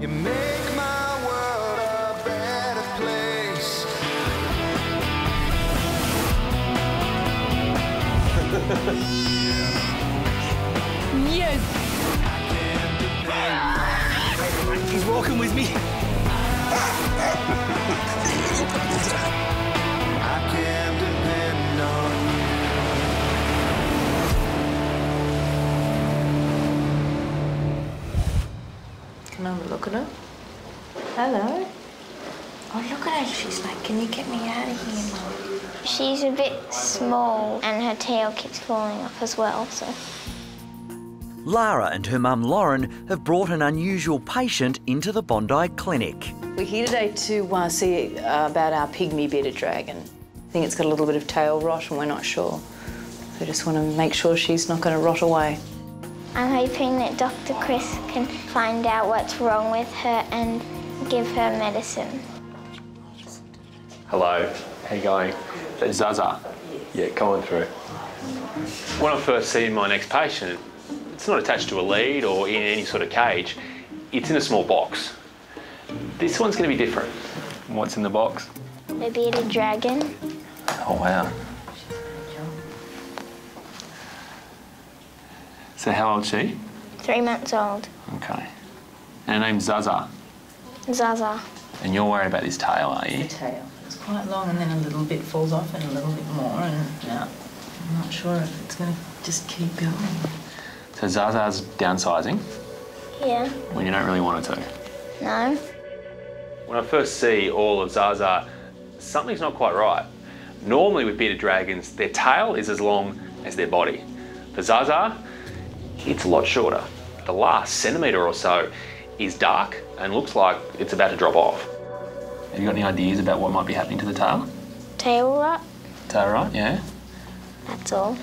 You make my world a better place. Yes! He's walking with me. I can't depend on you. Can I have a look at her? Hello. Oh, look at her. She's like, can you get me out of here, Mum? She's a bit small and her tail keeps falling off as well, so... Lara and her mum Lauren have brought an unusual patient into the Bondi Clinic. We're here today to see about our pygmy bearded dragon. I think it's got a little bit of tail rot and we're not sure. So just want to make sure she's not going to rot away. I'm hoping that Dr. Chris can find out what's wrong with her and give her medicine. Hello, how you going? That's Zaza. Yeah, coming through. When I first see my next patient, it's not attached to a lead or in any sort of cage. It's in a small box. This one's going to be different. What's in the box? The bearded dragon. Oh, wow. So how old is she? 3 months old. OK. And her name's Zaza? Zaza. And you're worried about this tail, are you? The tail. It's quite long and then a little bit falls off and a little bit more and yeah. I'm not sure if it's going to just keep going. So Zaza's downsizing? Yeah. When you don't really want her to? No. When I first see all of Zaza, something's not quite right. Normally with bearded dragons, their tail is as long as their body. For Zaza, it's a lot shorter. The last centimetre or so is dark and looks like it's about to drop off. Have you got any ideas about what might be happening to the tail? Tail rot. Tail rot, yeah. That's all.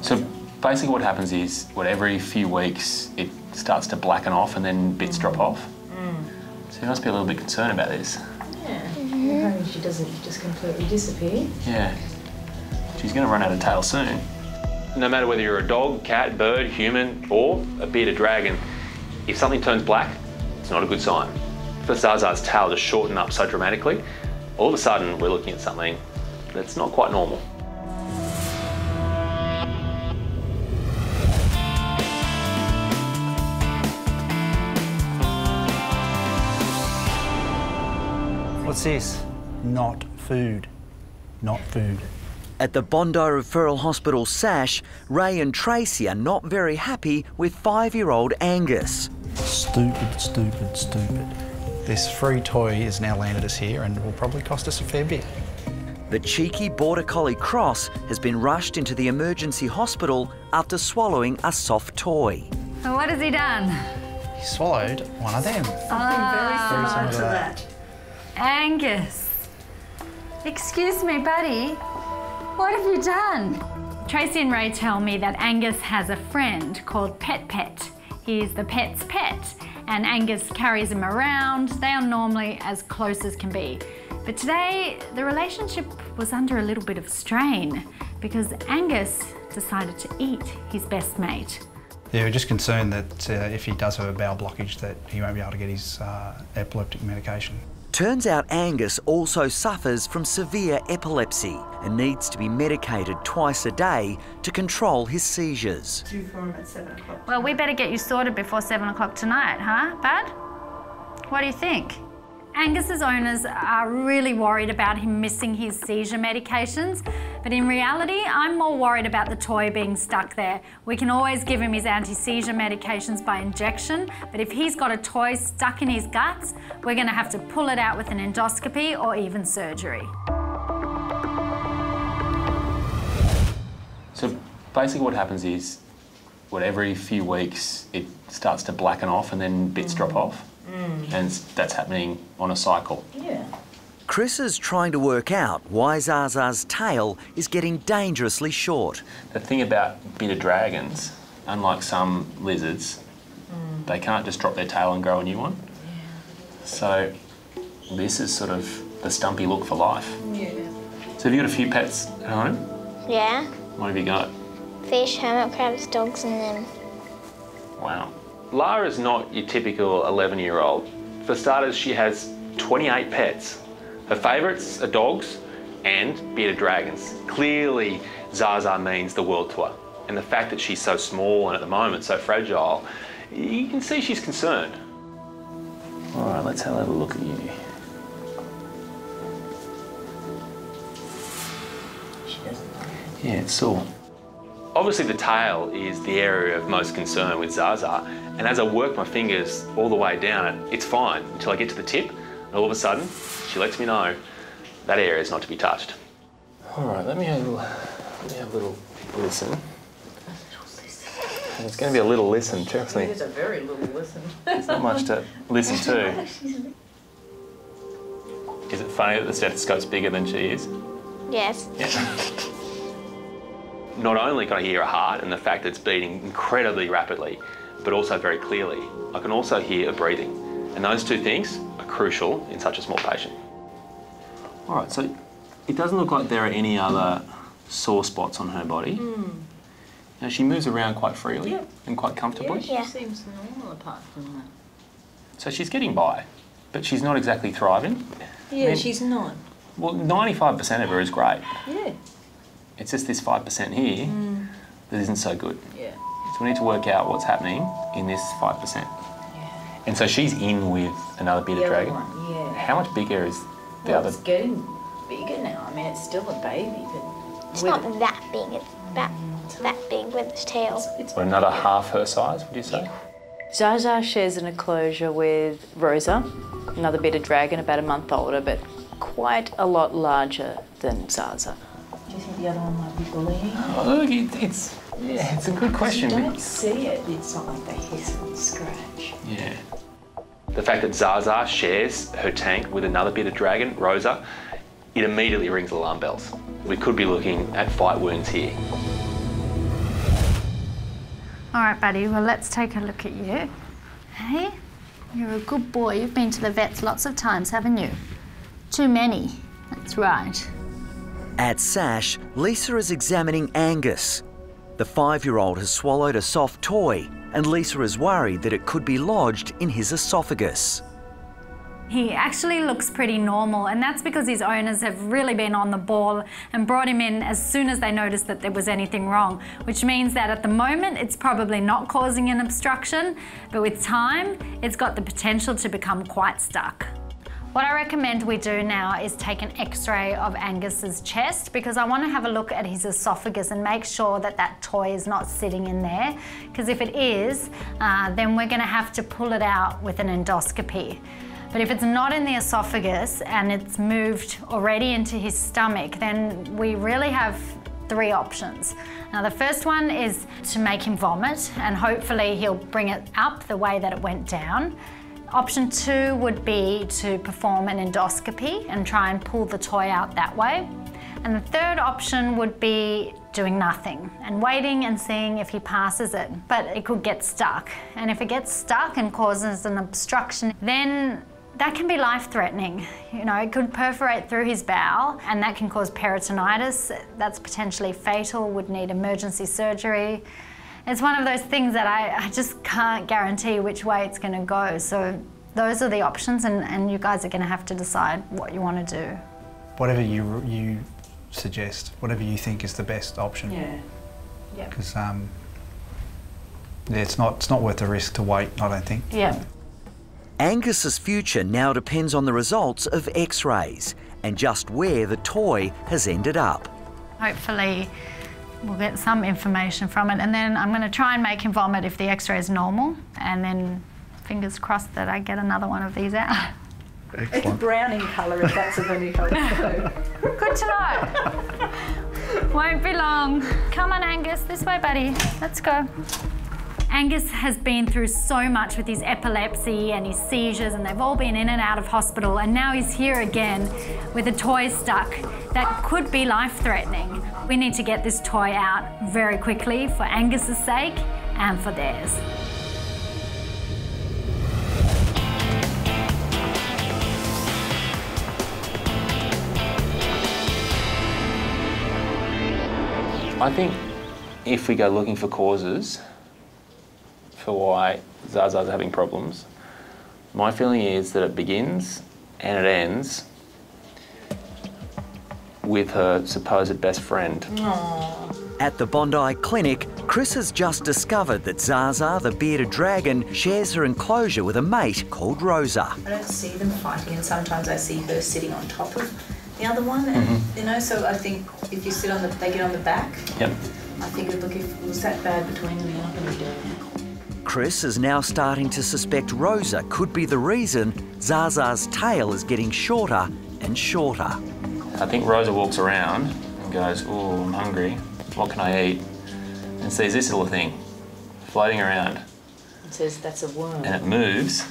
So, basically what happens is, every few weeks it starts to blacken off and then bits drop off. Mm. So you must be a little bit concerned about this. Yeah. Mm-hmm. She doesn't just completely disappear. Yeah. She's going to run out of tail soon. No matter whether you're a dog, cat, bird, human or a bearded dragon, if something turns black, it's not a good sign. For Zaza's tail to shorten up so dramatically, all of a sudden we're looking at something that's not quite normal. What's this? Not food. Not food. At the Bondi Referral Hospital SASH, Ray and Tracy are not very happy with 5-year-old Angus. Stupid, stupid, stupid. This free toy has now landed us here and will probably cost us a fair bit. The cheeky border collie Cross has been rushed into the emergency hospital after swallowing a soft toy. And what has he done? He swallowed one of them. Something very similar to that. Angus, excuse me, buddy, what have you done? Tracy and Ray tell me that Angus has a friend called Pet Pet. He's the pet's pet, and Angus carries him around. They are normally as close as can be. But today, the relationship was under a little bit of strain because Angus decided to eat his best mate. Yeah, we're just concerned that if he does have a bowel blockage that he won't be able to get his epileptic medication. Turns out Angus also suffers from severe epilepsy and needs to be medicated twice a day to control his seizures. Due for him at 7 o'clock. Well, we better get you sorted before 7 o'clock tonight, huh, Bud? What do you think? Angus's owners are really worried about him missing his seizure medications, but in reality, I'm more worried about the toy being stuck there. We can always give him his anti-seizure medications by injection, but if he's got a toy stuck in his guts, we're going to have to pull it out with an endoscopy or even surgery. So basically what happens is, every few weeks, it starts to blacken off and then bits drop off. Mm. And that's happening on a cycle. Yeah. Chris is trying to work out why Zaza's tail is getting dangerously short. The thing about bearded dragons, unlike some lizards, they can't just drop their tail and grow a new one. Yeah. So this is sort of the stumpy look for life. Yeah. So have you got a few pets at home? Yeah. What have you got? Fish, hermit crabs, dogs and them. Wow. Lara's not your typical 11-year-old. For starters, she has 28 pets. Her favourites are dogs and bearded dragons. Clearly, Zaza means the world to her. And the fact that she's so small and at the moment so fragile, you can see she's concerned. All right, let's have a look at you. She doesn't like it. Yeah, it's sore. Obviously, the tail is the area of most concern with Zaza. And as I work my fingers all the way down, it's fine until I get to the tip. And all of a sudden, she lets me know that area is not to be touched. All right, let me have a little listen. It's going to be a little listen, trust me. It is a very little listen. There's not much to listen to. Is it funny that the stethoscope's bigger than she is? Yes. Yeah. Not only can I hear her heart and the fact that it's beating incredibly rapidly, but also very clearly. I can also hear her breathing. And those two things are crucial in such a small patient. All right, so it doesn't look like there are any other sore spots on her body. Mm. Now, she moves around quite freely and quite comfortably. Yeah, she seems normal apart from that. So she's getting by, but she's not exactly thriving. Yeah, I mean, she's not. Well, 95% of her is great. Yeah. It's just this 5% here that isn't so good. Yeah. So we need to work out what's happening in this 5%. Yeah. And so she's in with another bearded dragon. One, yeah. How much bigger is the other? It's getting bigger now. I mean, it's still a baby, but it's not that big. It's that big with its tail. It's another half her size, would you say? Yeah. Zaza shares an enclosure with Rosa, another bearded dragon, about a month older, but quite a lot larger than Zaza. Do you think the other one might be bullying? Oh, look, it's a good question. You don't see it. It's not like they hiss and scratch. Yeah. The fact that Zaza shares her tank with another bearded dragon, Rosa, it immediately rings alarm bells. We could be looking at fight wounds here. All right, buddy, well, let's take a look at you. Hey, you're a good boy. You've been to the vets lots of times, haven't you? Too many. That's right. At SASH, Lisa is examining Angus. The 5-year-old has swallowed a soft toy and Lisa is worried that it could be lodged in his esophagus. He actually looks pretty normal, and that's because his owners have really been on the ball and brought him in as soon as they noticed that there was anything wrong, which means that at the moment it's probably not causing an obstruction, but with time it's got the potential to become quite stuck. What I recommend we do now is take an x-ray of Angus's chest, because I want to have a look at his esophagus and make sure that that toy is not sitting in there, because if it is, then we're going to have to pull it out with an endoscopy. But if it's not in the esophagus and it's moved already into his stomach, then we really have 3 options. Now, the first one is to make him vomit, and hopefully he'll bring it up the way that it went down. Option 2 would be to perform an endoscopy and try and pull the toy out that way. And the third option would be doing nothing and waiting and seeing if he passes it. But it could get stuck. And if it gets stuck and causes an obstruction, then that can be life-threatening. You know, it could perforate through his bowel, and that can cause peritonitis. That's potentially fatal, would need emergency surgery. It's one of those things that I just can't guarantee which way it's going to go. So those are the options, and you guys are going to have to decide what you want to do. Whatever you suggest, whatever you think is the best option. Yeah. Yeah. Because it's not worth the risk to wait, I don't think. Yeah. Angus's future now depends on the results of X-rays and just where the toy has ended up. Hopefully we'll get some information from it, and then I'm going to try and make him vomit if the x-ray is normal, and then fingers crossed that I get another one of these out. Excellent. It's brown in colour, if that's of any colour. Good to know. Won't be long. Come on, Angus, this way, buddy. Let's go. Angus has been through so much with his epilepsy and his seizures, and they've all been in and out of hospital, and now he's here again with a toy stuck that could be life-threatening. We need to get this toy out very quickly for Angus's sake and for theirs. I think if we go looking for causes for why Zaza's having problems, My feeling is that it begins and it ends with her supposed best friend. Aww. At the Bondi Clinic, Chris has just discovered that Zaza, the bearded dragon, shares her enclosure with a mate called Rosa. I don't see them fighting, and sometimes I see her sitting on top of the other one, and you know, so I think if you sit on the, they get on the back. Yep. I think it would look, if it was that bad between them, you're not going to do it. Chris is now starting to suspect Rosa could be the reason Zaza's tail is getting shorter and shorter. I think Rosa walks around and goes, "Oh, I'm hungry, what can I eat?" and sees this little thing floating around. It says, "That's a worm." And it moves,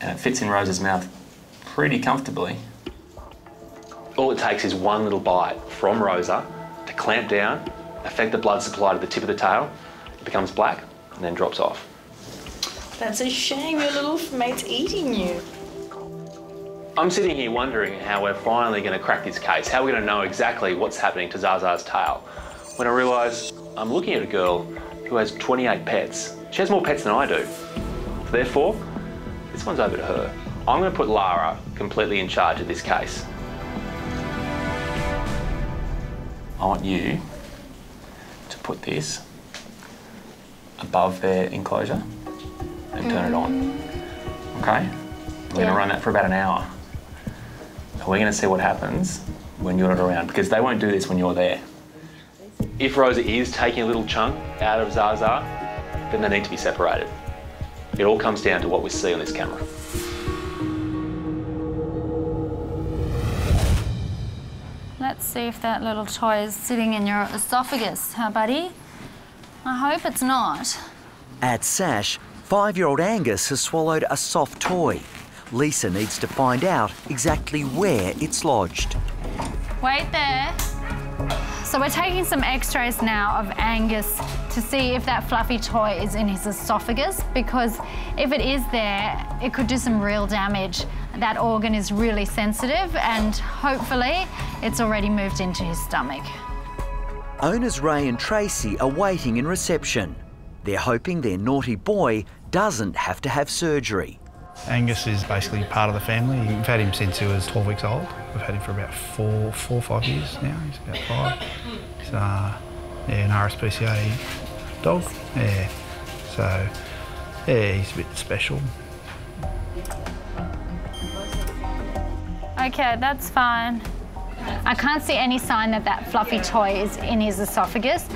and it fits in Rosa's mouth pretty comfortably. All it takes is one little bite from Rosa to clamp down, affect the blood supply to the tip of the tail, becomes black and then drops off. That's a shame, your little mate's eating you. I'm sitting here wondering how we're finally going to crack this case, how we're going to know exactly what's happening to Zaza's tail, when I realise I'm looking at a girl who has 28 pets. She has more pets than I do. Therefore, this one's over to her. I'm going to put Lara completely in charge of this case. I want you to put this above their enclosure and turn it on. Okay? We're going to run that for about an hour. And we're going to see what happens when you're not around, because they won't do this when you're there. If Rosa is taking a little chunk out of Zaza, then they need to be separated. It all comes down to what we see on this camera. Let's see if that little toy is sitting in your esophagus, huh, buddy? I hope it's not. At SASH, 5-year-old Angus has swallowed a soft toy. Lisa needs to find out exactly where it's lodged. Wait there. So we're taking some x-rays now of Angus to see if that fluffy toy is in his esophagus, because if it is there, it could do some real damage. That organ is really sensitive, and hopefully it's already moved into his stomach. Owners Ray and Tracy are waiting in reception. They're hoping their naughty boy doesn't have to have surgery. Angus is basically part of the family. We've had him since he was 12 weeks old. We've had him for about four or five years now. He's about 5. He's an RSPCA dog. Yeah. So, yeah, he's a bit special. Okay, that's fine. I can't see any sign that that fluffy toy is in his esophagus.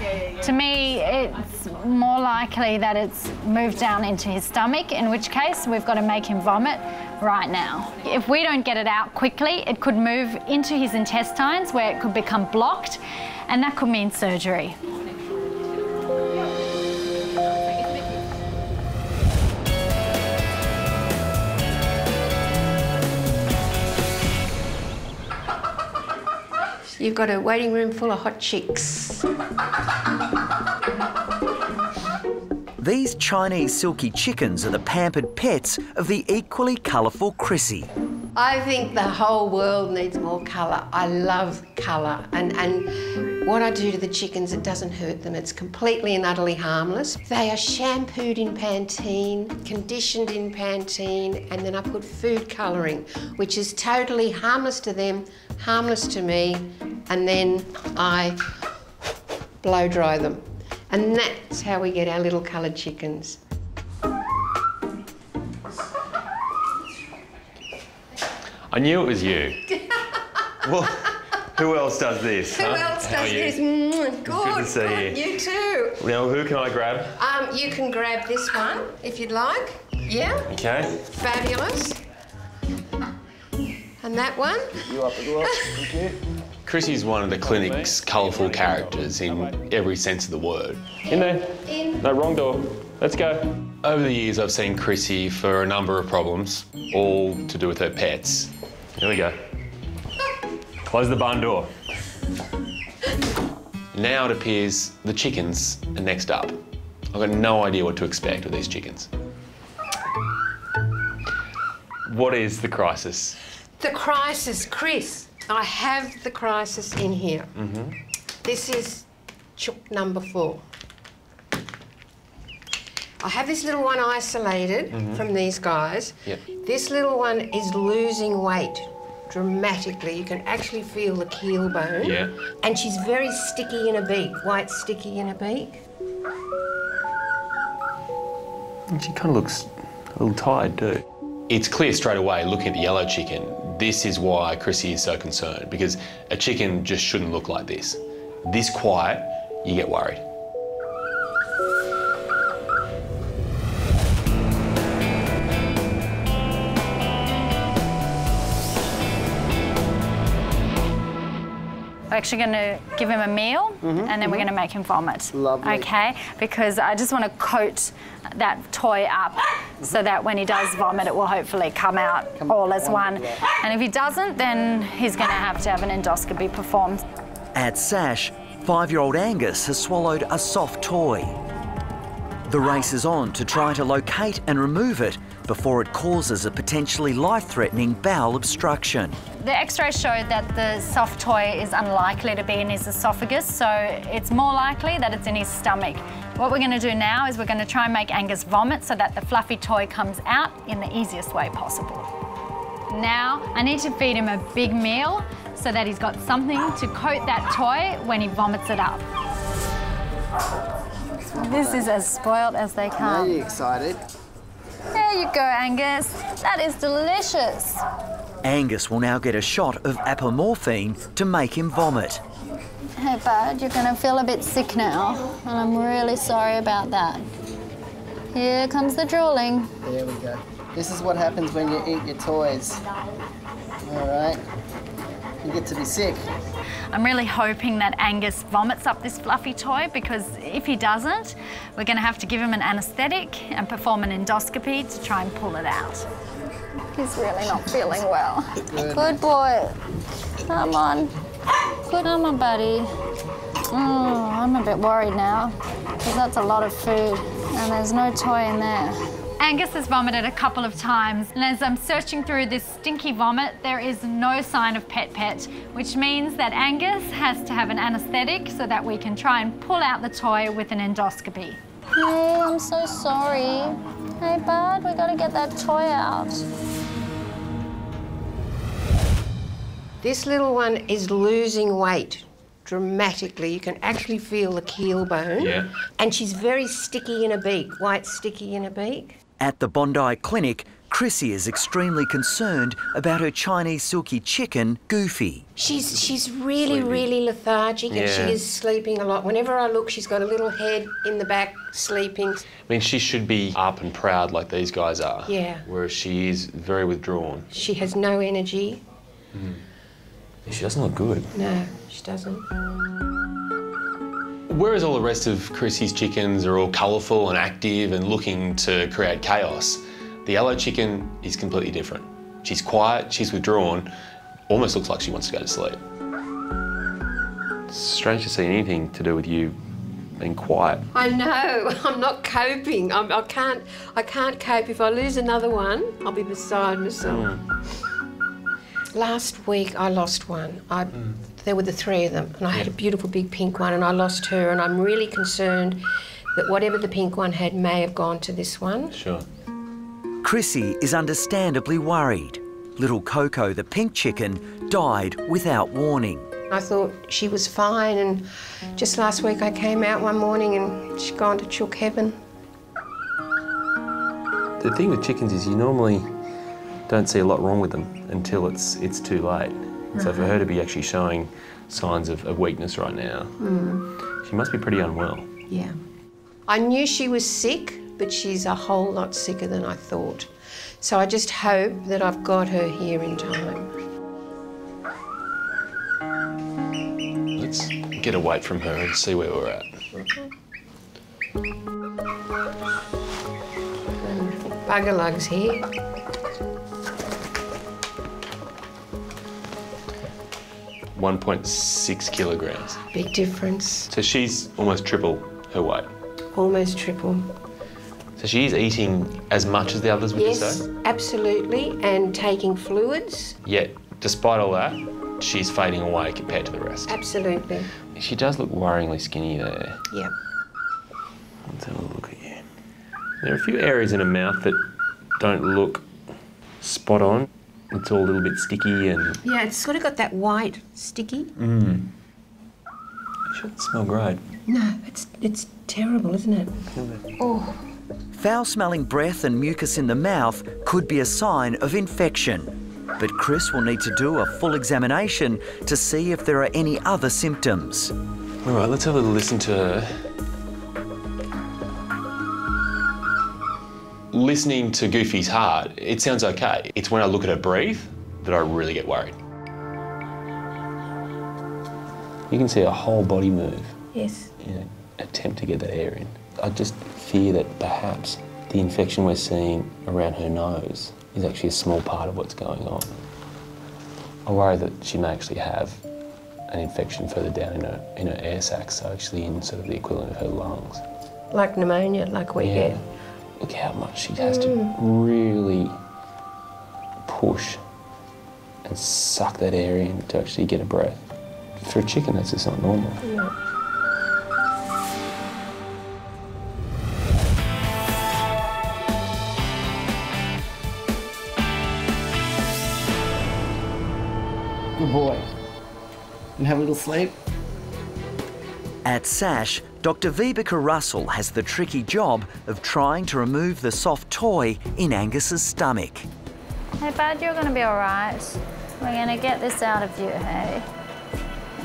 To me, it's more likely that it's moved down into his stomach, in which case we've got to make him vomit right now. If we don't get it out quickly, it could move into his intestines, where it could become blocked, and that could mean surgery. You've got a waiting room full of hot chicks. These Chinese silky chickens are the pampered pets of the equally colourful Chrissy. I think the whole world needs more colour. I love colour. And what I do to the chickens, it doesn't hurt them. It's completely and utterly harmless. They are shampooed in Pantene, conditioned in Pantene, and then I put food colouring, which is totally harmless to them, harmless to me, and then I blow dry them. And that's how we get our little coloured chickens. I knew it was you. Well, who else does this? Who else does this? Mm, good to see you. You too. Now, who can I grab? You can grab this one if you'd like. Yeah. Okay. Fabulous. And that one. You up as well. Thank you. Chrissy's one of the clinic's colourful characters in every sense of the word. In there. In. No, wrong door. Let's go. Over the years, I've seen Chrissy for a number of problems, all to do with her pets. Here we go. Close the barn door. Now it appears the chickens are next up. I've got no idea what to expect with these chickens. What is the crisis? The crisis, Chris. I have the crisis in here. This is chook number 4. I have this little one isolated from these guys. Yep. This little one is losing weight dramatically. You can actually feel the keel bone. Yeah. And she's very sticky in her beak, white sticky in her beak. And she kind of looks a little tired too. It's clear straight away, looking at the yellow chicken, this is why Chrissy is so concerned, because a chicken just shouldn't look like this. This quiet, you get worried. We're actually going to give him a meal and then we're going to make him vomit. Lovely. Okay, because I just want to coat that toy up so that when he does vomit, it will hopefully come out all as one. And if he doesn't, then he's going to have an endoscopy performed. At SASH, 5-year-old Angus has swallowed a soft toy. The race is on to try to locate and remove it before it causes a potentially life-threatening bowel obstruction. The X-ray showed that the soft toy is unlikely to be in his esophagus, so it's more likely that it's in his stomach. What we're going to do now is we're going to try and make Angus vomit so that the fluffy toy comes out in the easiest way possible. Now, I need to feed him a big meal so that he's got something to coat that toy when he vomits it up. This is as spoiled as they come. Are you excited? There you go, Angus. That is delicious. Angus will now get a shot of apomorphine to make him vomit. Hey, bud, you're going to feel a bit sick now, and I'm really sorry about that. Here comes the drooling. There we go. This is what happens when you eat your toys. All right. You get to be sick. I'm really hoping that Angus vomits up this fluffy toy, because if he doesn't, we're going to have to give him an anaesthetic and perform an endoscopy to try and pull it out. He's really not feeling well. Good boy. Come on. Good on my buddy. I'm a bit worried now, because that's a lot of food and there's no toy in there. Angus has vomited a couple of times, and as I'm searching through this stinky vomit, there is no sign of pet-pet, which means that Angus has to have an anaesthetic so that we can try and pull out the toy with an endoscopy. Hey, I'm so sorry. Hey, bud, we gotta get that toy out. This little one is losing weight dramatically. You can actually feel the keel bone. Yeah. And she's very sticky in her beak, white sticky in her beak. At the Bondi Clinic, Chrissy is extremely concerned about her Chinese silky chicken, Goofy. She's really, really lethargic and she is sleeping a lot. Whenever I look, she's got a little head in the back, sleeping. I mean, she should be up and proud like these guys are. Yeah. Whereas she is very withdrawn. She has no energy. Mm. She doesn't look good. No, she doesn't. Whereas all the rest of Chrissy's chickens are all colourful and active and looking to create chaos, the yellow chicken is completely different. She's quiet, she's withdrawn, almost looks like she wants to go to sleep. It's strange to see anything to do with you being quiet. I know, I'm not coping. I can't cope. If I lose another one, I'll be beside myself. Last week I lost one. There were the three of them, and I had a beautiful big pink one, and I lost her, and I'm really concerned that whatever the pink one had may have gone to this one. Sure. Chrissy is understandably worried. Little Coco, the pink chicken, died without warning. I thought she was fine, and just last week I came out one morning and she'd gone to chook heaven. The thing with chickens is you normally don't see a lot wrong with them until it's too late. So for her to be actually showing signs of weakness right now, she must be pretty unwell. Yeah. I knew she was sick, but she's a whole lot sicker than I thought. So I just hope that I've got her here in time. Let's get away from her and see where we're at. Bugger lug's here. .6 kilograms. Big difference. So she's almost triple her weight. Almost triple. So she's eating as much as the others, would you say? Yes, absolutely, and taking fluids. Yet, despite all that, she's fading away compared to the rest. Absolutely. She does look worryingly skinny there. Yeah. Let's have a look at you. There are a few areas in her mouth that don't look spot on. It's all a little bit sticky and... Yeah, it's sort of got that white sticky. Mm. It shouldn't smell great. No, it's terrible, isn't it? Oh. Foul-smelling breath and mucus in the mouth could be a sign of infection. But Chris will need to do a full examination to see if there are any other symptoms. All right, let's have a little listen to her. Listening to Goofy's heart, it sounds okay. It's when I look at her breathe that I really get worried. You can see her whole body move. Yes. In an attempt to get that air in. I just fear that perhaps the infection we're seeing around her nose is actually a small part of what's going on. I worry that she may actually have an infection further down in her air sacs, so actually in sort of the equivalent of her lungs. Like pneumonia, like we get. Look how much she has to really push and suck that air in to actually get a breath. For a chicken, that's just not normal. Yeah. Boy, and have a little sleep. At SASH, Dr. Vibeke Russell has the tricky job of trying to remove the soft toy in Angus's stomach. Hey, bud, you're going to be all right. We're going to get this out of you, hey?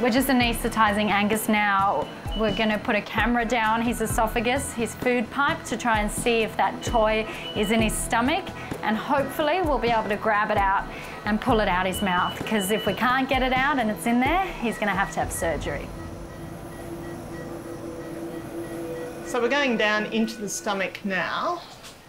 We're just anaesthetising Angus now. We're going to put a camera down his esophagus, his food pipe, to try and see if that toy is in his stomach, and hopefully we'll be able to grab it out and pull it out his mouth, because if we can't get it out and it's in there, he's going to have surgery. So we're going down into the stomach now.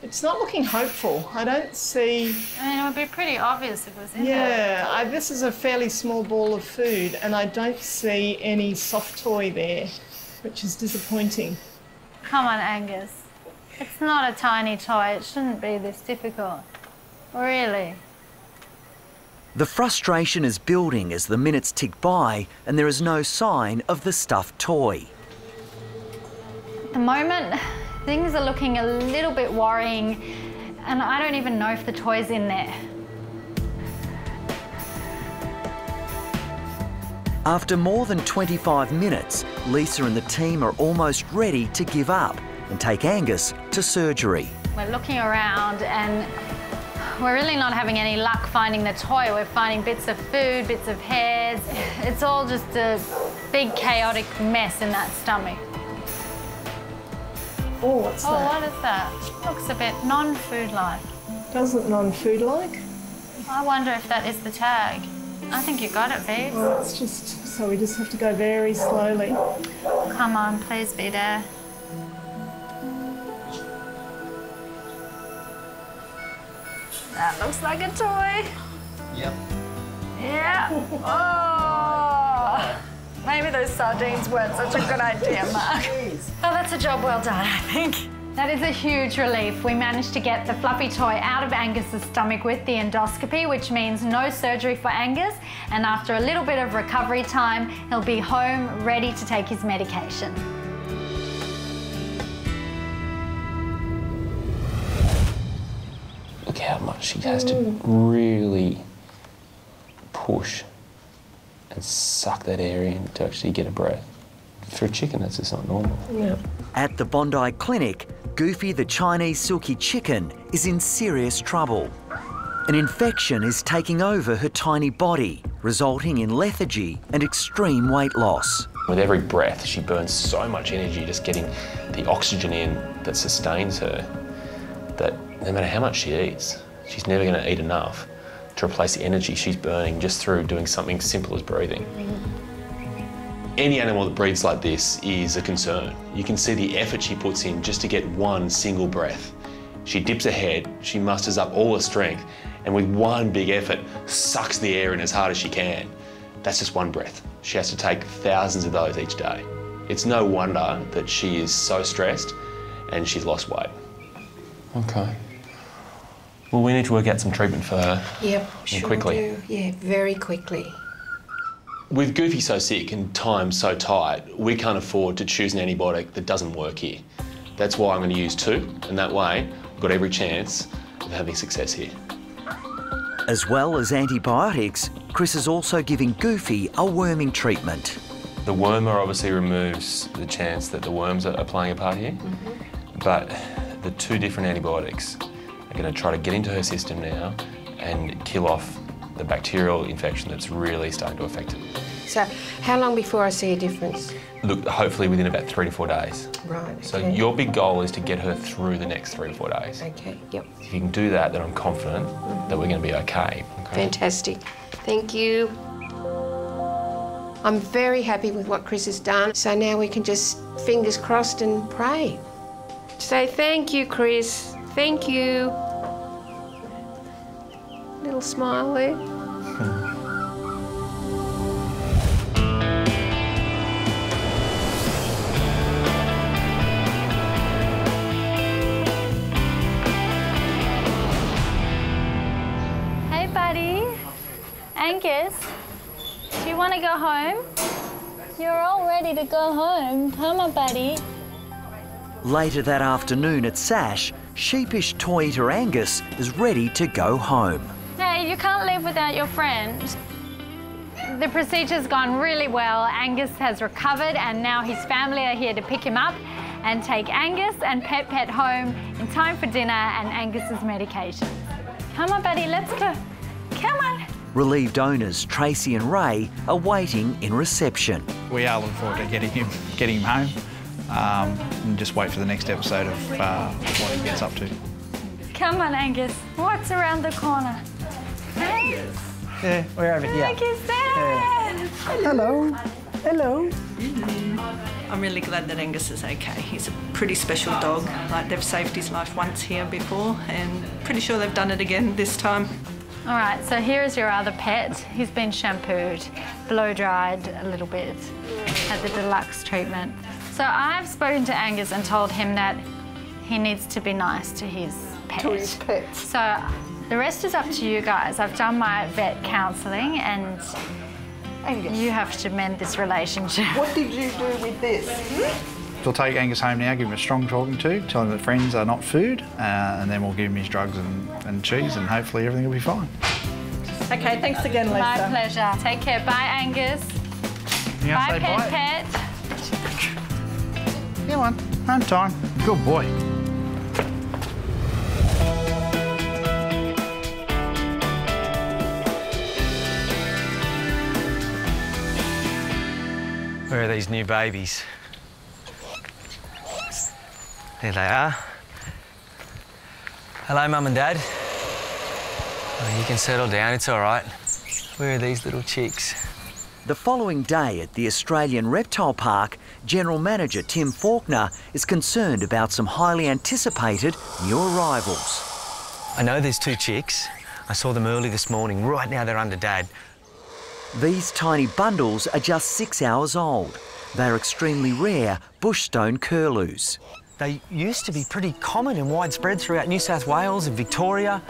It's not looking hopeful. I don't see... I mean, it would be pretty obvious if it was in there. Yeah, this is a fairly small ball of food and I don't see any soft toy there, which is disappointing. Come on, Angus. It's not a tiny toy. It shouldn't be this difficult. Really. The frustration is building as the minutes tick by and there is no sign of the stuffed toy. At the moment, things are looking a little bit worrying and I don't even know if the toy's in there. After more than 25 minutes, Lisa and the team are almost ready to give up and take Angus to surgery. We're looking around and we're really not having any luck finding the toy. We're finding bits of food, bits of hairs. It's all just a big chaotic mess in that stomach. Oh, what is that? Looks a bit non-food-like. Doesn't non-food-like? I wonder if that is the tag. I think you got it, Vee. Well, it's just... So we just have to go very slowly. Come on, please be there. That looks like a toy. Yep. Yeah. Oh! Maybe those sardines weren't such a good idea, Mark. Well, that's a job well done, I think. That is a huge relief. We managed to get the fluffy toy out of Angus's stomach with the endoscopy, which means no surgery for Angus. And after a little bit of recovery time, he'll be home ready to take his medication. Look how much she has to really push and suck that air in to actually get a breath. For a chicken, that's just not normal. Yeah. At the Bondi Clinic, Goofy the Chinese silky chicken is in serious trouble. An infection is taking over her tiny body, resulting in lethargy and extreme weight loss. With every breath, she burns so much energy just getting the oxygen in that sustains her, that no matter how much she eats, she's never going to eat enough to replace the energy she's burning just through doing something simple as breathing. Any animal that breeds like this is a concern. You can see the effort she puts in just to get one single breath. She dips her head, she musters up all her strength, and with one big effort, sucks the air in as hard as she can. That's just one breath. She has to take thousands of those each day. It's no wonder that she is so stressed and she's lost weight. Okay. Well, we need to work out some treatment for her. Yep, sure quickly. Do. Yeah, very quickly. With Goofy so sick and time so tight, we can't afford to choose an antibiotic that doesn't work here. That's why I'm going to use two, and that way I've got every chance of having success here. As well as antibiotics, Chris is also giving Goofy a worming treatment. The wormer obviously removes the chance that the worms are playing a part here, but the two different antibiotics are going to try to get into her system now and kill off the bacterial infection that's really starting to affect it. So how long before I see a difference? Look, hopefully within about 3 to 4 days. Right, okay. So your big goal is to get her through the next 3 to 4 days. Okay, yep. If you can do that, then I'm confident that we're going to be okay. Fantastic. Thank you. I'm very happy with what Chris has done, so now we can just fingers crossed and pray. Say thank you, Chris. Thank you. Little smile there. Hey, buddy. Angus, do you want to go home? You're all ready to go home. Come on, buddy. Later that afternoon at SASH, sheepish toy eater Angus is ready to go home. You can't live without your friend. The procedure's gone really well. Angus has recovered and now his family are here to pick him up and take Angus and Pet Pet home in time for dinner and Angus's medication. Come on, buddy, let's go. Come on. Relieved owners Tracy and Ray are waiting in reception. We are looking forward to getting him home and just wait for the next episode of what he gets up to. Come on, Angus. What's around the corner? Yeah, we're over here. Yeah. Hello. Hello. I'm really glad that Angus is okay. He's a pretty special dog. Like, they've saved his life once here before and pretty sure they've done it again this time. All right, so here is your other pet. He's been shampooed, blow-dried a little bit, had the deluxe treatment. So I've spoken to Angus and told him that he needs to be nice to his pet. To his pet. So the rest is up to you guys. I've done my vet counselling and Angus, you have to mend this relationship. What did you do with this? We'll take Angus home now, give him a strong talking to, tell him that friends are not food, and then we'll give him his drugs and cheese and hopefully everything will be fine. Okay, thanks again, Lisa. My pleasure. Take care. Bye, Angus. Bye, Pet. Come on, home time. Good boy. Where are these new babies? There they are. Hello, Mum and Dad. Oh, you can settle down, it's all right. Where are these little chicks? The following day at the Australian Reptile Park, General Manager Tim Faulkner is concerned about some highly anticipated new arrivals. I know there's two chicks. I saw them early this morning. Right now they're under Dad. These tiny bundles are just 6 hours old. They're extremely rare bush stone-curlews. They used to be pretty common and widespread throughout New South Wales and Victoria.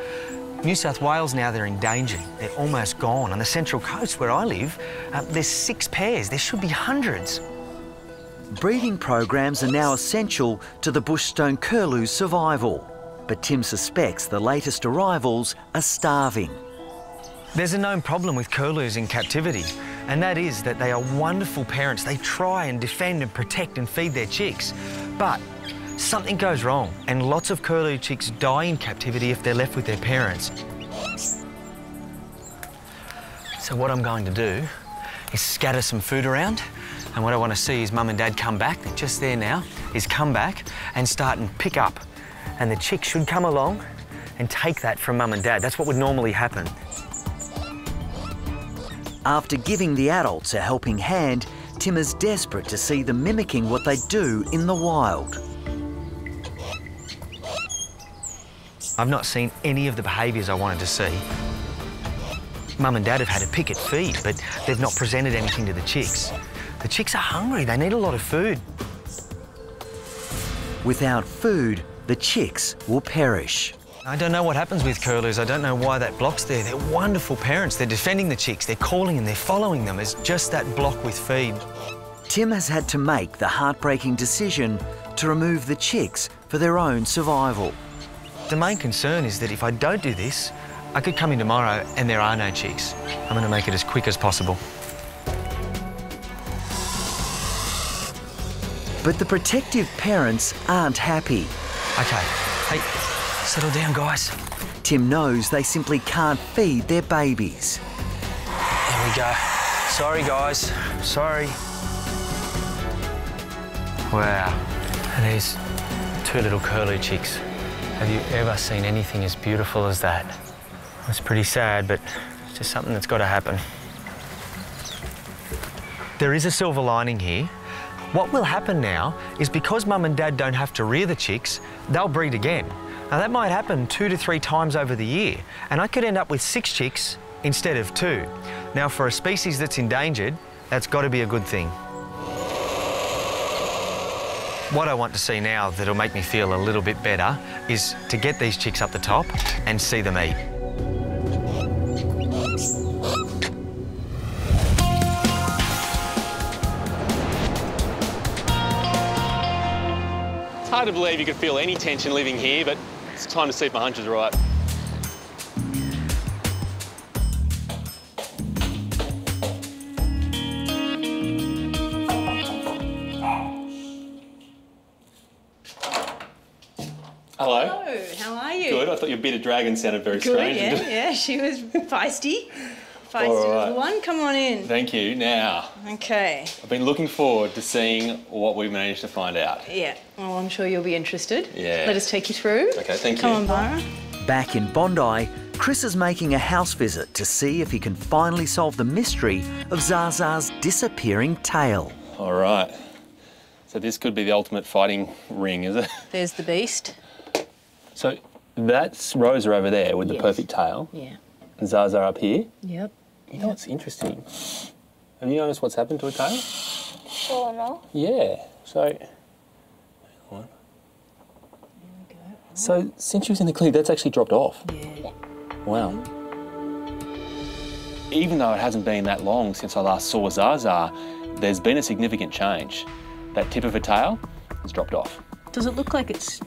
New South Wales now they're in danger. They're almost gone. On the Central Coast where I live, there's 6 pairs. There should be hundreds. Breeding programs are now essential to the bush stone-curlew's survival. But Tim suspects the latest arrivals are starving. There's a known problem with curlews in captivity, and that is that they are wonderful parents. They try and defend and protect and feed their chicks, but something goes wrong, and lots of curlew chicks die in captivity if they're left with their parents. So what I'm going to do is scatter some food around, and what I want to see is Mum and Dad come back, they're just there now, is come back and start and pick up, and the chicks should come along and take that from Mum and Dad. That's what would normally happen. After giving the adults a helping hand, Tim is desperate to see them mimicking what they do in the wild. I've not seen any of the behaviours I wanted to see. Mum and Dad have had a picket feed, but they've not presented anything to the chicks. The chicks are hungry, they need a lot of food. Without food, the chicks will perish. I don't know what happens with curlews. I don't know why that block's there. They're wonderful parents. They're defending the chicks. They're calling and they're following them. It's just that block with feed. Tim has had to make the heartbreaking decision to remove the chicks for their own survival. The main concern is that if I don't do this, I could come in tomorrow and there are no chicks. I'm going to make it as quick as possible. But the protective parents aren't happy. Okay, hey, settle down, guys. Tim knows they simply can't feed their babies. Here we go. Sorry, guys. Sorry. Wow, and these two little curlew chicks. Have you ever seen anything as beautiful as that? It's pretty sad, but it's just something that's got to happen. There is a silver lining here. What will happen now is because mum and dad don't have to rear the chicks, they'll breed again. Now that might happen 2 to 3 times over the year, and I could end up with 6 chicks instead of 2. Now for a species that's endangered, that's got to be a good thing. What I want to see now that'll make me feel a little bit better is to get these chicks up the top and see them eat. It's hard to believe you could feel any tension living here, but it's time to see if my hunch is right. Hello. Hello, how are you? Good, I thought your bearded dragon sounded very strange. Good, yeah, yeah, she was feisty. Feisty little one, come on in. Thank you, now. Okay. I've been looking forward to seeing what we've managed to find out. Yeah, well, I'm sure you'll be interested. Yeah. Let us take you through. Okay, thank you. Come on, Byron. Back in Bondi, Chris is making a house visit to see if he can finally solve the mystery of Zaza's disappearing tail. All right. So this could be the ultimate fighting ring, is it? There's the beast. So that's Rosa over there with the perfect tail. Yeah. And Zaza up here. Yep. You know what's interesting? Have you noticed what's happened to a tail? Sure enough. Yeah. So, hold on. There we go. So since she was in the clinic, that's actually dropped off. Yeah. Wow. Even though it hasn't been that long since I last saw Zaza, there's been a significant change. That tip of her tail has dropped off. Does it look like it's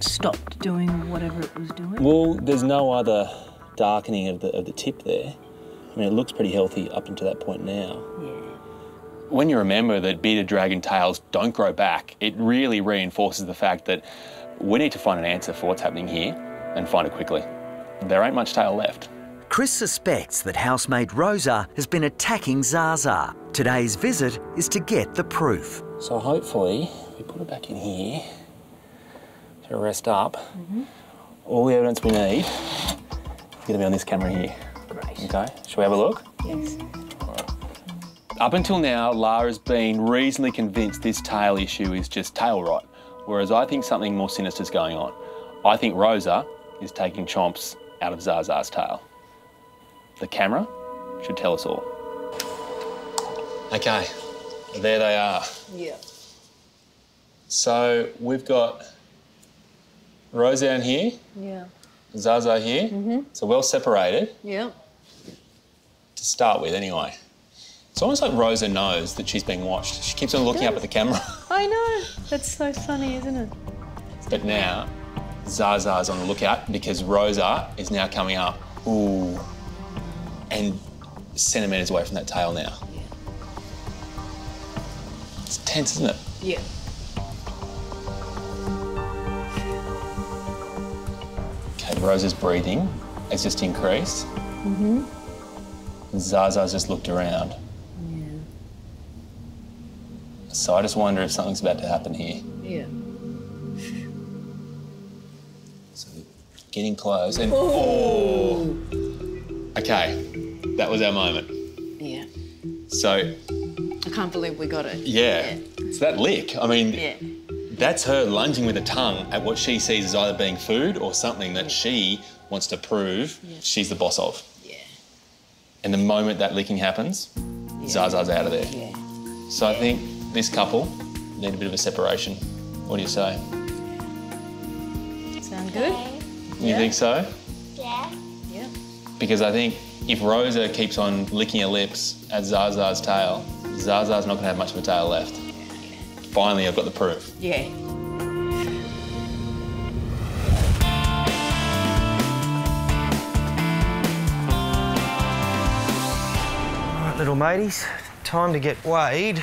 stopped doing whatever it was doing? Well, there's no other darkening of the tip there. I mean, it looks pretty healthy up until that point now. Yeah. When you remember that bearded dragon tails don't grow back, it really reinforces the fact that we need to find an answer for what's happening here and find it quickly. There ain't much tail left. Chris suspects that housemaid Rosa has been attacking Zaza. Today's visit is to get the proof. So hopefully, if we put it back in here to rest up, all the evidence we need gonna be on this camera here. Great. Okay, shall we have a look? Yes. All right. Up until now, Lara's been reasonably convinced this tail issue is just tail rot, whereas I think something more sinister is going on. I think Rosa is taking chomps out of Zaza's tail. The camera should tell us all. Okay, there they are. Yeah. So we've got Rosa down here. Yeah. Zaza here, so well separated. Yeah. To start with, anyway. It's almost like Rosa knows that she's being watched. She keeps on looking up at the camera. I know. That's so funny, isn't it? But now, Zaza's on the lookout because Rosa is now coming up. Ooh. And centimetres away from that tail now. Yeah. It's tense, isn't it? Yeah. Rosa's breathing has just increased. Zaza's just looked around. Yeah. So I just wonder if something's about to happen here. Yeah. So getting close and okay, that was our moment. Yeah. So I can't believe we got it. Yeah. It's that lick. I mean. Yeah. That's her lunging with her tongue at what she sees as either being food or something that she wants to prove she's the boss of. Yeah. And the moment that licking happens, Zaza's out of there. Yeah. So I think this couple need a bit of a separation. What do you say? Sound good? You think so? Yeah. Yeah. Because I think if Rosa keeps on licking her lips at Zaza's tail, Zaza's not going to have much of a tail left. Finally, I've got the proof. Yeah. Right, little mateys, time to get weighed.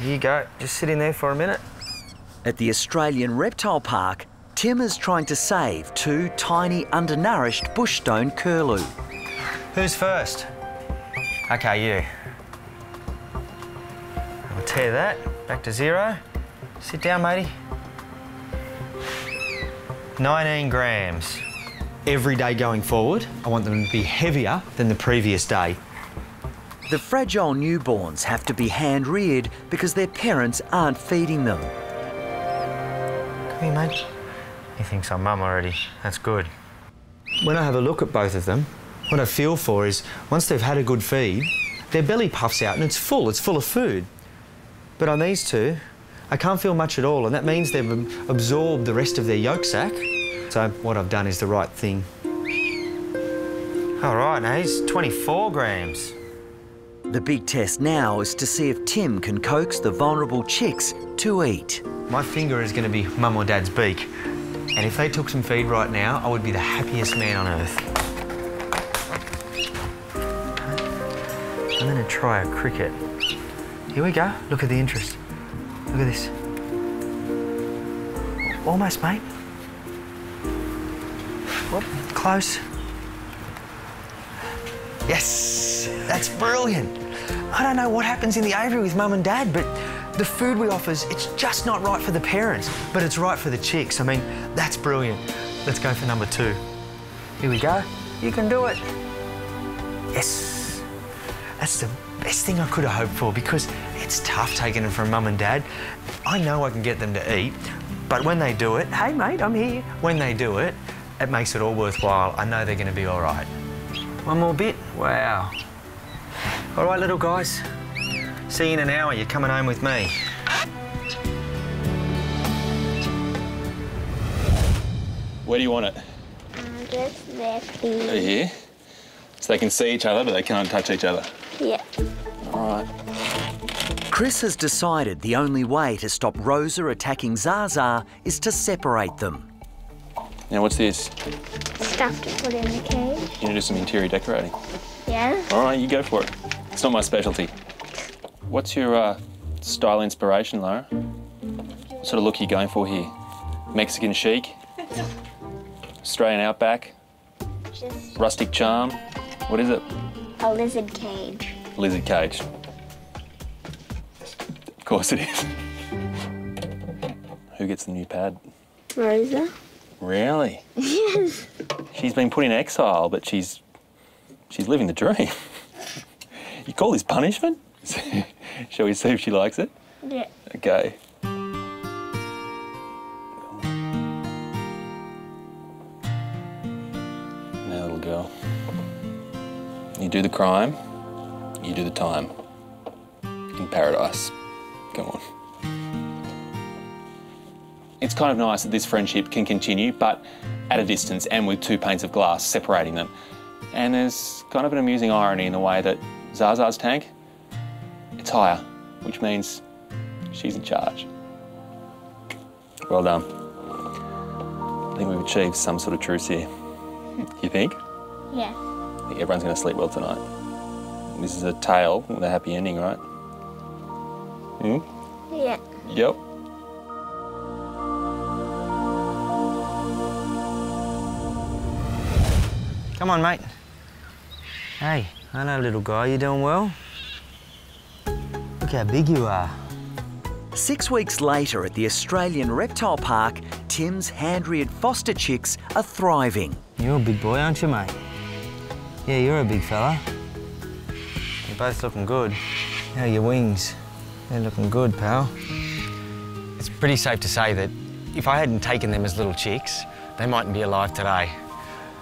Here you go, just sit in there for a minute. At the Australian Reptile Park, Tim is trying to save two tiny, undernourished bush stone-curlew. Who's first? Okay, you. We'll tear that, back to zero. Sit down, matey. 19 grams. Every day going forward, I want them to be heavier than the previous day. The fragile newborns have to be hand-reared because their parents aren't feeding them. Come here, mate. He thinks I'm mum already. That's good. When I have a look at both of them, what I feel for is once they've had a good feed, their belly puffs out and it's full of food. But on these two, I can't feel much at all, and that means they've absorbed the rest of their yolk sac. So what I've done is the right thing. All right, now he's 24 grams. The big test now is to see if Tim can coax the vulnerable chicks to eat. My finger is going to be mum or dad's beak, and if they took some feed right now, I would be the happiest man on earth. I'm going to try a cricket. Here we go. Look at the interest. Look at this. Almost, mate. Whoop, close. Yes, that's brilliant. I don't know what happens in the aviary with mum and dad, but the food we offer, it's just not right for the parents, but it's right for the chicks. I mean, that's brilliant. Let's go for number two. Here we go. You can do it. Yes. That's the best thing I could have hoped for, because it's tough taking them from mum and dad. I know I can get them to eat, but when they do it, hey, mate, I'm here. When they do it, it makes it all worthwhile. I know they're going to be all right. One more bit. Wow. All right, little guys. See you in an hour. You're coming home with me. Where do you want it? Just there, please. Over here? So they can see each other, but they can't touch each other? Yeah. All right. Chris has decided the only way to stop Rosa attacking Zaza is to separate them. Now, what's this? Stuff to put in the cage. You're going to do some interior decorating? Yeah. All right, you go for it. It's not my specialty. What's your style inspiration, Lara? What sort of look are you going for here? Mexican chic? Australian outback? Just... rustic charm? What is it? A lizard cage. Lizard cage. Of course it is. Who gets the new pad? Rosa. Really? Yes. She's been put in exile, but she's living the dream. You call this punishment? Shall we see if she likes it? Yeah. Okay. Now, little girl, you do the crime, you do the time. In paradise. Go on. It's kind of nice that this friendship can continue, but at a distance and with two panes of glass separating them. And there's kind of an amusing irony in the way that Zaza's tank, it's higher, which means she's in charge. Well done. I think we've achieved some sort of truce here. You think? Yeah. I think everyone's going to sleep well tonight. This is a tale with a happy ending, right? Hmm? Yeah. Yep. Come on, mate. Hey, hello, little guy. You doing well? Look how big you are. 6 weeks later at the Australian Reptile Park, Tim's hand-reared foster chicks are thriving. You're a big boy, aren't you, mate? Yeah, you're a big fella. You're both looking good. How are your wings? They're looking good, pal. It's pretty safe to say that if I hadn't taken them as little chicks, they mightn't be alive today.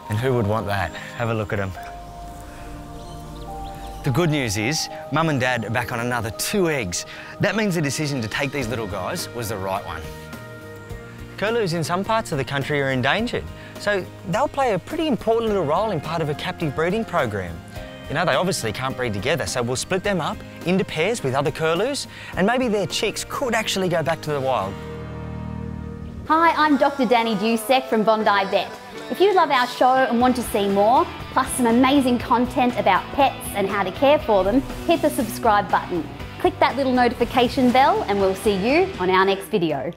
And who would want that? Have a look at them. The good news is, Mum and Dad are back on another 2 eggs. That means the decision to take these little guys was the right one. Curlews in some parts of the country are endangered, so they'll play a pretty important little role in part of a captive breeding program. You know, they obviously can't breed together, so we'll split them up into pairs with other curlews, and maybe their chicks could actually go back to the wild. Hi, I'm Dr. Dani Dusek from Bondi Vet. If you love our show and want to see more, plus some amazing content about pets and how to care for them, hit the subscribe button. Click that little notification bell and we'll see you on our next video.